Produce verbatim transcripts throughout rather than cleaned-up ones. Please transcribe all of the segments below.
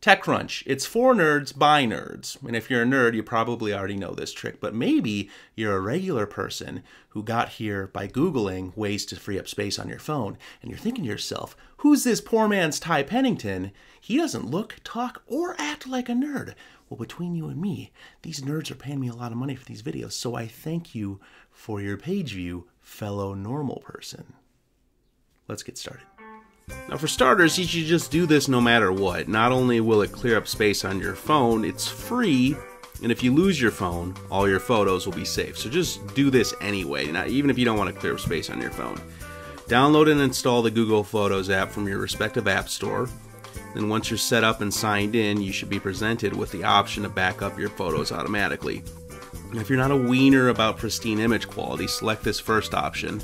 TechCrunch, it's for nerds by nerds. And if you're a nerd, you probably already know this trick, but maybe you're a regular person who got here by Googling ways to free up space on your phone. And you're thinking to yourself, who's this poor man's Ty Pennington? He doesn't look, talk, or act like a nerd. Well, between you and me, these nerds are paying me a lot of money for these videos, so I thank you for your page view, fellow normal person. Let's get started. Now, for starters, you should just do this no matter what. Not only will it clear up space on your phone, it's free, and if you lose your phone, all your photos will be saved. So just do this anyway, not, even if you don't want to clear up space on your phone. Download and install the Google Photos app from your respective app store. Then once you're set up and signed in, you should be presented with the option to back up your photos automatically. And if you're not a wiener about pristine image quality, select this first option.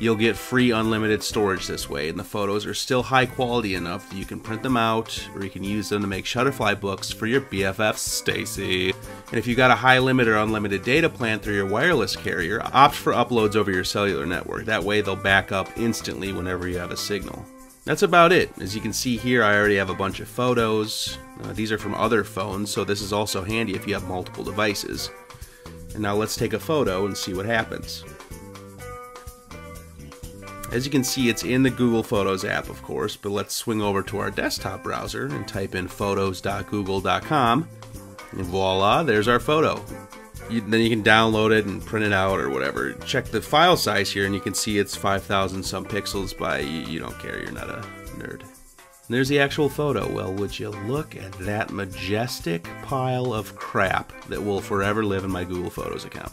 You'll get free unlimited storage this way, and the photos are still high quality enough that you can print them out, or you can use them to make Shutterfly books for your B F F Stacy. And if you got a high limit or unlimited data plan through your wireless carrier, opt for uploads over your cellular network. That way they'll back up instantly whenever you have a signal. That's about it. As you can see here, I already have a bunch of photos. Uh, these are from other phones, so this is also handy if you have multiple devices. And now let's take a photo and see what happens. As you can see, it's in the Google Photos app, of course, but let's swing over to our desktop browser and type in photos dot google dot com, and voila, there's our photo. You, then you can download it and print it out or whatever. Check the file size here, and you can see it's five thousand some pixels by, you, you don't care, you're not a nerd. And there's the actual photo. Well, would you look at that majestic pile of crap that will forever live in my Google Photos account.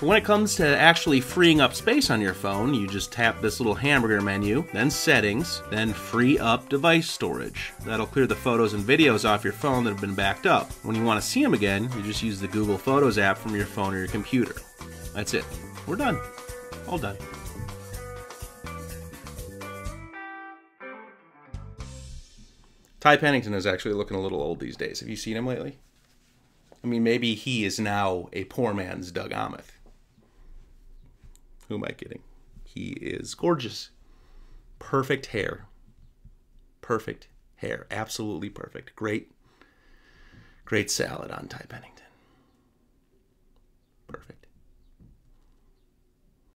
When it comes to actually freeing up space on your phone, you just tap this little hamburger menu, then settings, then free up device storage. That'll clear the photos and videos off your phone that have been backed up. When you want to see them again, you just use the Google Photos app from your phone or your computer. That's it. We're done. All done. Ty Pennington is actually looking a little old these days. Have you seen him lately? I mean, maybe he is now a poor man's Doug Aamoth. Who am I kidding? He is gorgeous. Perfect hair. Perfect hair. Absolutely perfect. Great, great salad on Ty Pennington.